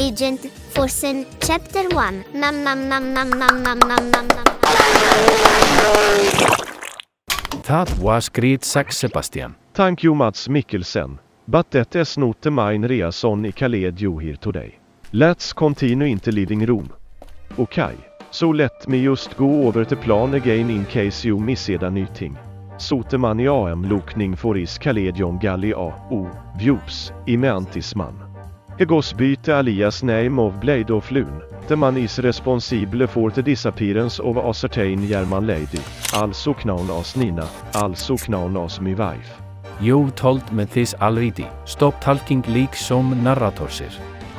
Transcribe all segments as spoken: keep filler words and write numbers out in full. Agent Forsen, Chapter one. Nam nam nam nam nam nam nam nam nam. That was great success, Sebastian. Thank you, Mads Mikkelsen. But that is not the main reason I called you here today. Let's continue in the living room. Okay. So let me just go over the plan again in case you missed anything. Soteman I am looking for is Kaledion Gallia O. Vjups, Imantisman. Hegos byte alias name of Blade of Lune. The man is responsible for the disappearance of a certain German lady, also known as Nina, also known as my wife. You told me this already. Stop talking like some narrators.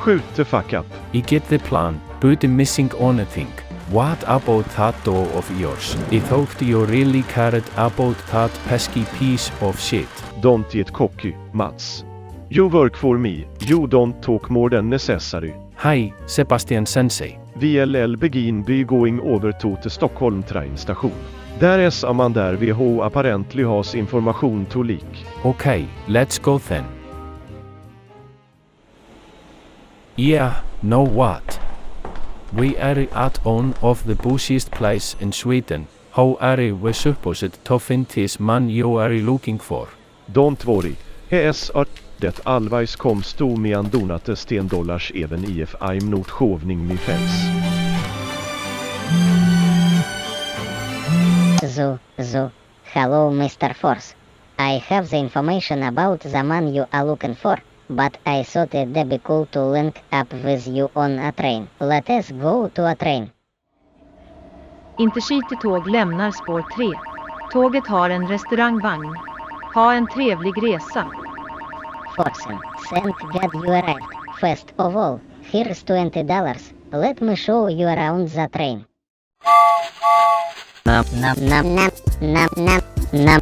Shoot the fuck up. I get the plan, but I'm missing anything. What about that door of yours? I thought you really cared about that pesky piece of shit. Don't get cocky, Mats. You work for me. You don't talk more than necessary. Hi, Sebastian Sensei. V L L begin by going over to the Stockholm train station. There is a man there who apparently has information to leak. Okay, let's go then. Yeah, know what? We are at one of the busiest places in Sweden. How are we supposed to find this man you are looking for? Don't worry. He is at det always comes to me and donate sten dollars even if I'm not shoving my face. Zoo, zoo. Hello, Mister Force. I have the information about the man you are looking for. But I thought it'd be cool to link up with you on a train. Let us go to a train. Intercitytåg lämnar spår tre. Tåget har en restaurangvagn. Ha en trevlig resa. Forsen, thank God you arrived. First of all, here's twenty dollars. Let me show you around the train. Nam nam nam nam nam nam nam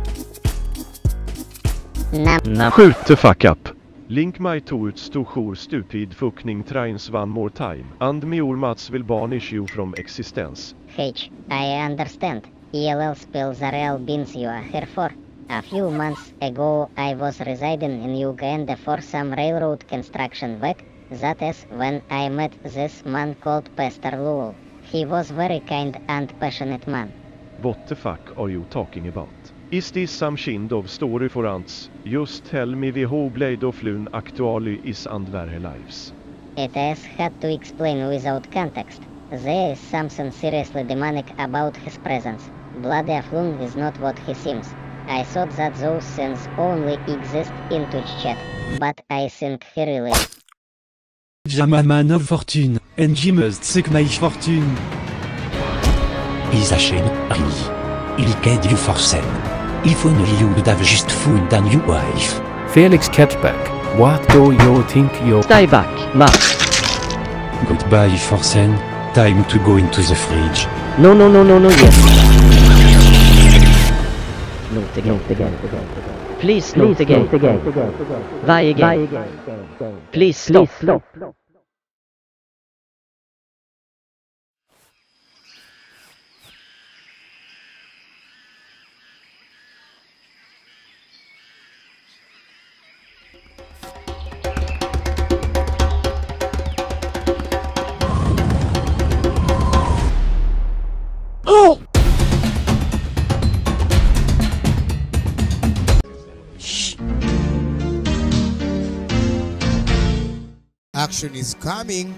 nam nam. Shoot the fuck up. Link my towards to sure stupid fucking trains one more time, and me or Mats will banish you from existence. H, I understand. E L L spells the real beans you are here for. A few months ago I was residing in Uganda for some railroad construction work. That is when I met this man called Pastor Lowell. He was very kind and passionate man. What the fuck are you talking about? Is this some kind of story for ants? Just tell me how Blade of Lune actually is and their lives. It is hard to explain without context. There is something seriously demonic about his presence. Blade of Lune is not what he seems. I thought that those things only exist in Twitch chat, but I think he really... I'm a man of fortune, and he must seek my fortune. He's a shame, really. He'll get you Forsen. If only you would have just food than your wife. Felix, catch back. What do you think you... Stay back, Max. Goodbye, Forsen. Time to go into the fridge. No, no, no, no, no, yes. Not again, again, again. Please, not again. again. Why again? Please, stop. stop. Action is coming.